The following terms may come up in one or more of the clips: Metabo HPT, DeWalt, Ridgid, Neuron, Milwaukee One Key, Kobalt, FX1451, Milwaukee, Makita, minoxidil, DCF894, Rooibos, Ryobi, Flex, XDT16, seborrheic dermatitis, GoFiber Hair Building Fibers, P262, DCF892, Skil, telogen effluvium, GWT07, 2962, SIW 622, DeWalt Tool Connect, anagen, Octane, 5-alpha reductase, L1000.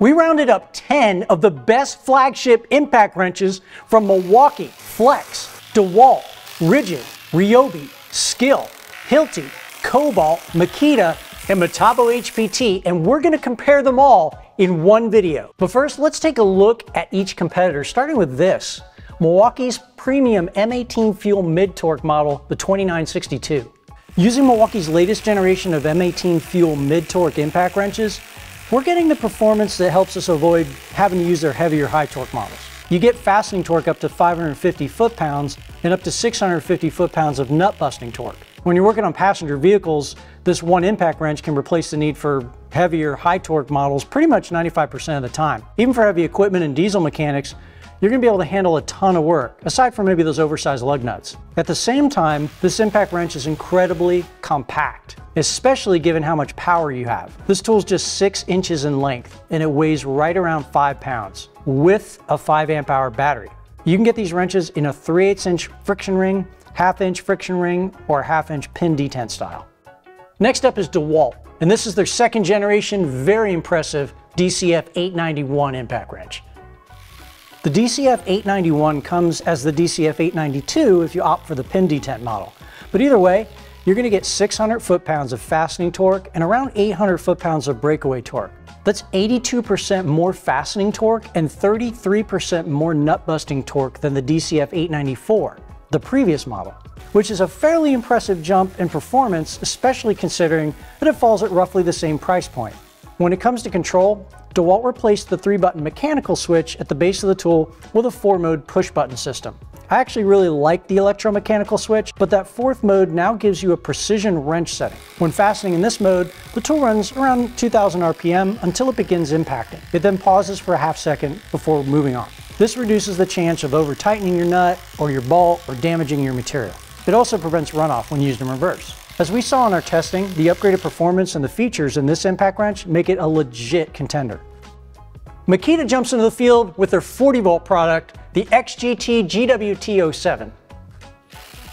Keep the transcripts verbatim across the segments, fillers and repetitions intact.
We rounded up ten of the best flagship impact wrenches from Milwaukee, Flex, DeWalt, Ridgid, Ryobi, Skill, Hilti, Kobalt, Makita, and Metabo H P T, and we're gonna compare them all in one video. But first, let's take a look at each competitor, starting with this, Milwaukee's premium M eighteen fuel mid-torque model, the twenty-nine sixty-two. Using Milwaukee's latest generation of M eighteen fuel mid-torque impact wrenches, we're getting the performance that helps us avoid having to use their heavier high torque models. You get fastening torque up to five hundred fifty foot-pounds and up to six hundred fifty foot-pounds of nut busting torque. When you're working on passenger vehicles, this one impact wrench can replace the need for heavier high torque models pretty much ninety-five percent of the time. Even for heavy equipment and diesel mechanics, you're gonna be able to handle a ton of work, aside from maybe those oversized lug nuts. At the same time, this impact wrench is incredibly compact, especially given how much power you have. This tool's just six inches in length, and it weighs right around five pounds with a five amp hour battery. You can get these wrenches in a three eighths inch friction ring, half inch friction ring, or half inch pin detent style. Next up is DeWalt, and this is their second generation, very impressive D C F eight ninety-one impact wrench. The D C F eight ninety-one comes as the D C F eight ninety-two if you opt for the pin detent model. But either way, you're gonna get six hundred foot-pounds of fastening torque and around eight hundred foot-pounds of breakaway torque. That's eighty-two percent more fastening torque and thirty-three percent more nut-busting torque than the D C F eight ninety-four, the previous model, which is a fairly impressive jump in performance, especially considering that it falls at roughly the same price point. When it comes to control, DeWalt replaced the three-button mechanical switch at the base of the tool with a four-mode push-button system. I actually really like the electromechanical switch, but that fourth mode now gives you a precision wrench setting. When fastening in this mode, the tool runs around two thousand R P M until it begins impacting. It then pauses for a half second before moving on. This reduces the chance of over-tightening your nut or your bolt or damaging your material. It also prevents runoff when used in reverse. As we saw in our testing, the upgraded performance and the features in this impact wrench make it a legit contender. Makita jumps into the field with their forty volt product, the X G T G W T zero seven.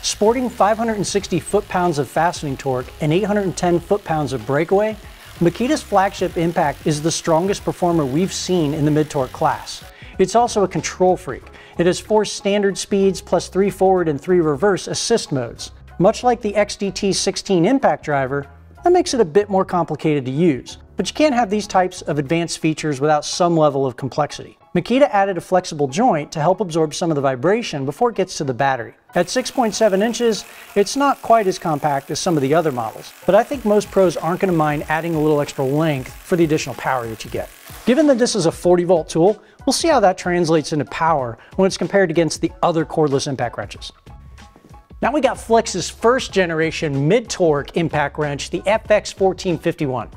Sporting five hundred sixty foot-pounds of fastening torque and eight hundred ten foot-pounds of breakaway, Makita's flagship impact is the strongest performer we've seen in the mid-torque class. It's also a control freak. It has four standard speeds plus three forward and three reverse assist modes. Much like the X D T sixteen impact driver, that makes it a bit more complicated to use, but you can't have these types of advanced features without some level of complexity. Makita added a flexible joint to help absorb some of the vibration before it gets to the battery. At six point seven inches, it's not quite as compact as some of the other models, but I think most pros aren't going to mind adding a little extra length for the additional power that you get. Given that this is a forty volt tool, we'll see how that translates into power when it's compared against the other cordless impact wrenches. Now we got Flex's first generation mid-torque impact wrench, the F X fourteen fifty-one.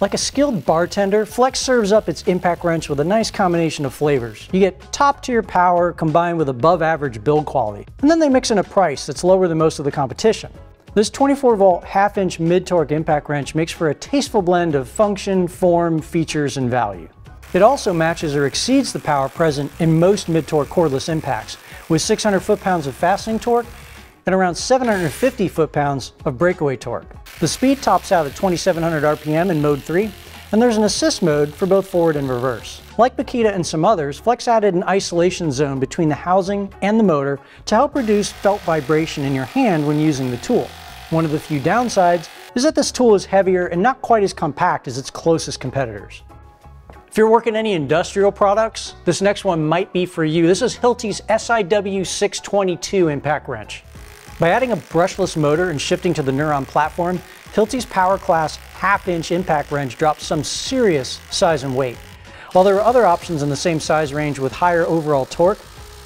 Like a skilled bartender, Flex serves up its impact wrench with a nice combination of flavors. You get top-tier power combined with above-average build quality, and then they mix in a price that's lower than most of the competition. This twenty-four volt half-inch mid-torque impact wrench makes for a tasteful blend of function, form, features, and value. It also matches or exceeds the power present in most mid-torque cordless impacts, with six hundred foot-pounds of fastening torque and around seven hundred fifty foot-pounds of breakaway torque. The speed tops out at twenty-seven hundred R P M in mode three, and there's an assist mode for both forward and reverse. Like Makita and some others, Flex added an isolation zone between the housing and the motor to help reduce felt vibration in your hand when using the tool. One of the few downsides is that this tool is heavier and not quite as compact as its closest competitors. If you're working any industrial products, this next one might be for you. This is Hilti's S I W six twenty-two impact wrench. By adding a brushless motor and shifting to the Neuron platform, Hilti's power class half-inch impact wrench drops some serious size and weight. While there are other options in the same size range with higher overall torque,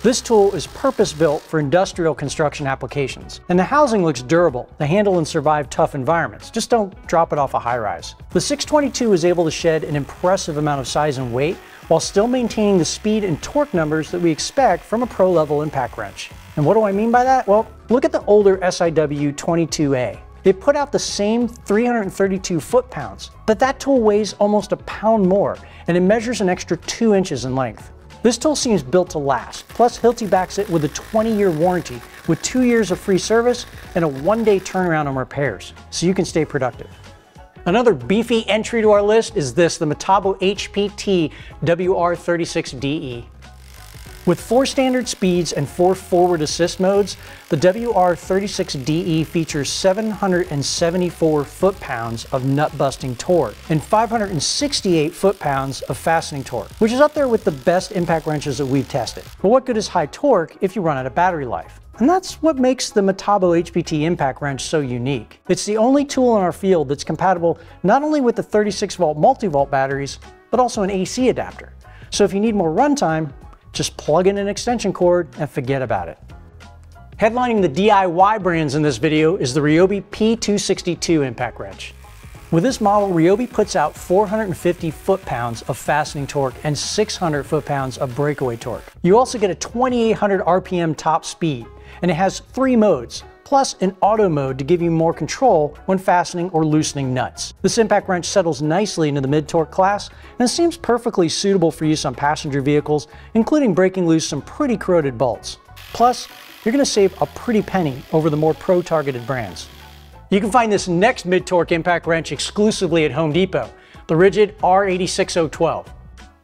this tool is purpose-built for industrial construction applications, and the housing looks durable to handle and survive tough environments. Just don't drop it off a high-rise. The six twenty-two is able to shed an impressive amount of size and weight while still maintaining the speed and torque numbers that we expect from a pro-level impact wrench. And what do I mean by that? Well, look at the older S I W twenty-two A. They put out the same three hundred thirty-two foot-pounds, but that tool weighs almost a pound more, and it measures an extra two inches in length. This tool seems built to last, plus Hilti backs it with a twenty year warranty with two years of free service and a one day turnaround on repairs, so you can stay productive. Another beefy entry to our list is this, the Metabo H P T W R thirty-six D E. With four standard speeds and four forward assist modes, the W R thirty-six D E features seven hundred seventy-four foot-pounds of nut-busting torque and five hundred sixty-eight foot-pounds of fastening torque, which is up there with the best impact wrenches that we've tested. But what good is high torque if you run out of battery life? And that's what makes the Metabo H P T impact wrench so unique. It's the only tool in our field that's compatible not only with the thirty-six volt multi-volt batteries, but also an A C adapter. So if you need more runtime, just plug in an extension cord and forget about it. Headlining the D I Y brands in this video is the Ryobi P two sixty-two impact wrench. With this model, Ryobi puts out four hundred fifty foot-pounds of fastening torque and six hundred foot-pounds of breakaway torque. You also get a twenty-eight hundred R P M top speed, and it has three modes, plus an auto mode to give you more control when fastening or loosening nuts. This impact wrench settles nicely into the mid-torque class, and it seems perfectly suitable for use on passenger vehicles, including breaking loose some pretty corroded bolts. Plus, you're gonna save a pretty penny over the more pro-targeted brands. You can find this next mid-torque impact wrench exclusively at Home Depot, the Ridgid R eight six zero one two.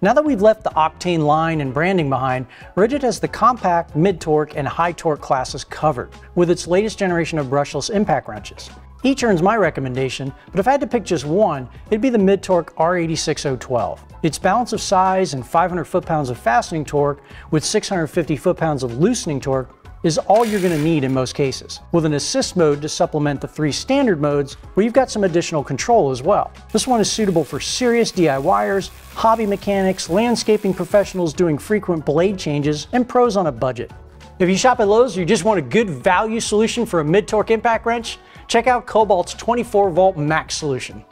Now that we've left the Octane line and branding behind, Ridgid has the compact, mid-torque, and high-torque classes covered with its latest generation of brushless impact wrenches. Each earns my recommendation, but if I had to pick just one, it'd be the mid-torque R eight six zero one two. Its balance of size and five hundred foot-pounds of fastening torque with six hundred fifty foot-pounds of loosening torque is all you're gonna need in most cases, with an assist mode to supplement the three standard modes where you've got some additional control as well. This one is suitable for serious DIYers, hobby mechanics, landscaping professionals doing frequent blade changes, and pros on a budget. If you shop at Lowe's or you just want a good value solution for a mid-torque impact wrench, check out Kobalt's twenty-four volt max solution.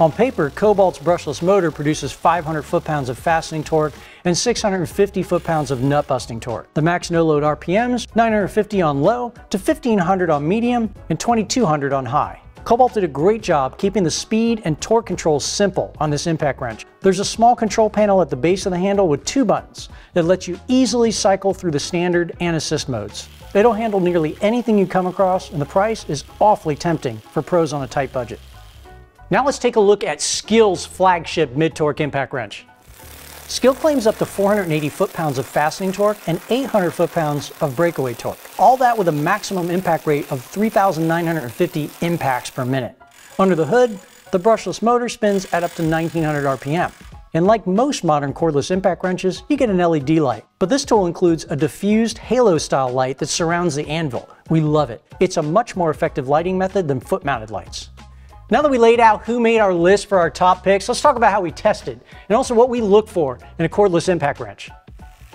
On paper, Kobalt's brushless motor produces five hundred foot-pounds of fastening torque and six hundred fifty foot-pounds of nut-busting torque. The max no-load R P Ms, nine hundred fifty on low to fifteen hundred on medium and twenty-two hundred on high. Kobalt did a great job keeping the speed and torque controls simple on this impact wrench. There's a small control panel at the base of the handle with two buttons that lets you easily cycle through the standard and assist modes. It'll handle nearly anything you come across, and the price is awfully tempting for pros on a tight budget. Now let's take a look at Skill's flagship mid-torque impact wrench. Skill claims up to four hundred eighty foot-pounds of fastening torque and eight hundred foot-pounds of breakaway torque. All that with a maximum impact rate of three thousand nine hundred fifty impacts per minute. Under the hood, the brushless motor spins at up to nineteen hundred R P M. And like most modern cordless impact wrenches, you get an L E D light. But this tool includes a diffused halo-style light that surrounds the anvil. We love it. It's a much more effective lighting method than foot-mounted lights. Now that we laid out who made our list for our top picks, let's talk about how we tested and also what we look for in a cordless impact wrench.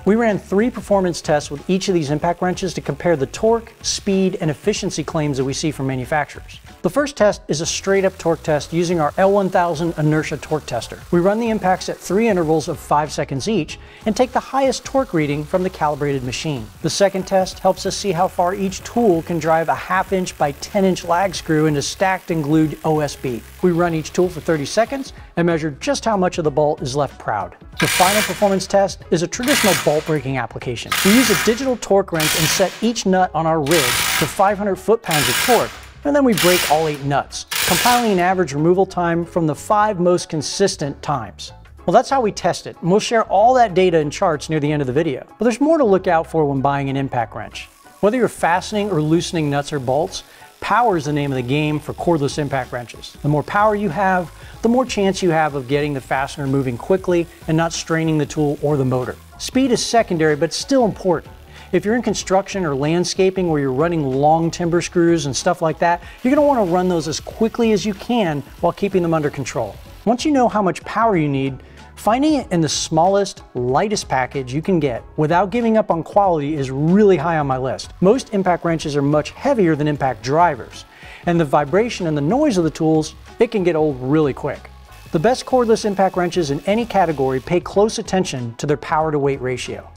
We ran three performance tests with each of these impact wrenches to compare the torque, speed, and efficiency claims that we see from manufacturers. The first test is a straight-up torque test using our L one thousand inertia torque tester. We run the impacts at three intervals of five seconds each and take the highest torque reading from the calibrated machine. The second test helps us see how far each tool can drive a half-inch by ten-inch lag screw into stacked and glued O S B. We run each tool for thirty seconds and measure just how much of the bolt is left proud. The final performance test is a traditional bolt breaking application. We use a digital torque wrench and set each nut on our rig to five hundred foot-pounds of torque, and then we break all eight nuts, compiling an average removal time from the five most consistent times. Well, that's how we test it, and we'll share all that data and charts near the end of the video. But there's more to look out for when buying an impact wrench. Whether you're fastening or loosening nuts or bolts, power is the name of the game for cordless impact wrenches. The more power you have, the more chance you have of getting the fastener moving quickly and not straining the tool or the motor. Speed is secondary, but still important. If you're in construction or landscaping where you're running long timber screws and stuff like that, you're gonna wanna run those as quickly as you can while keeping them under control. Once you know how much power you need, finding it in the smallest, lightest package you can get without giving up on quality is really high on my list. Most impact wrenches are much heavier than impact drivers, and the vibration and the noise of the tools, it can get old really quick. The best cordless impact wrenches in any category pay close attention to their power to weight ratio.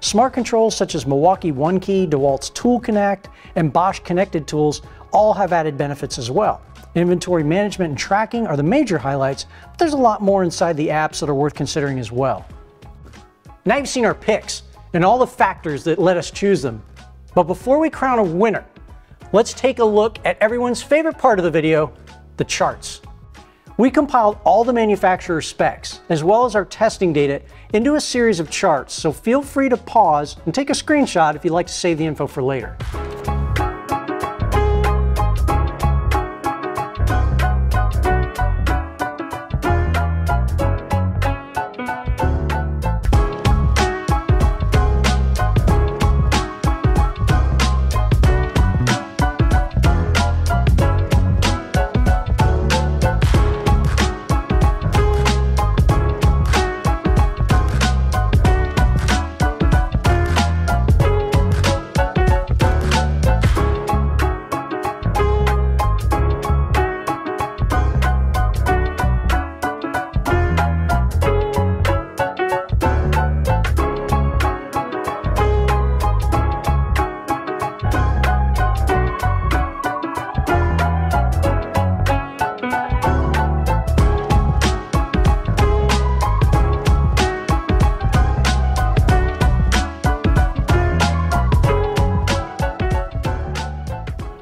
Smart controls such as Milwaukee One Key, DeWalt's Tool Connect, and Bosch connected tools all have added benefits as well. Inventory management and tracking are the major highlights, but there's a lot more inside the apps that are worth considering as well. Now you've seen our picks and all the factors that let us choose them. But before we crown a winner, let's take a look at everyone's favorite part of the video, the charts. We compiled all the manufacturer specs, as well as our testing data, into a series of charts, so feel free to pause and take a screenshot if you'd like to save the info for later.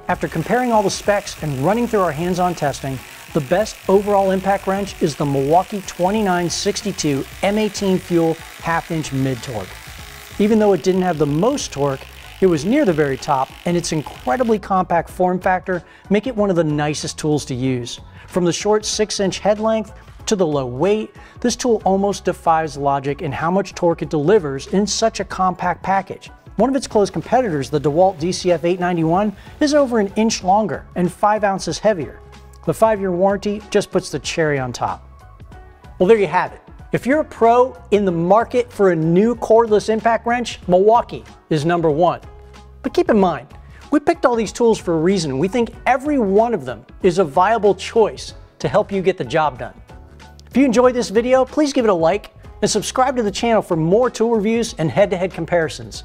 After comparing all the specs and running through our hands-on testing, the best overall impact wrench is the Milwaukee twenty-nine sixty-two M eighteen Fuel half-inch mid-torque. Even though it didn't have the most torque, it was near the very top, and its incredibly compact form factor make it one of the nicest tools to use. From the short six inch head length to the low weight, this tool almost defies logic in how much torque it delivers in such a compact package. One of its close competitors, the DeWalt D C F eight ninety-one, is over an inch longer and five ounces heavier. The five year warranty just puts the cherry on top. Well, there you have it. If you're a pro in the market for a new cordless impact wrench, Milwaukee is number one. But keep in mind, we picked all these tools for a reason. We think every one of them is a viable choice to help you get the job done. If you enjoyed this video, please give it a like and subscribe to the channel for more tool reviews and head-to-head comparisons.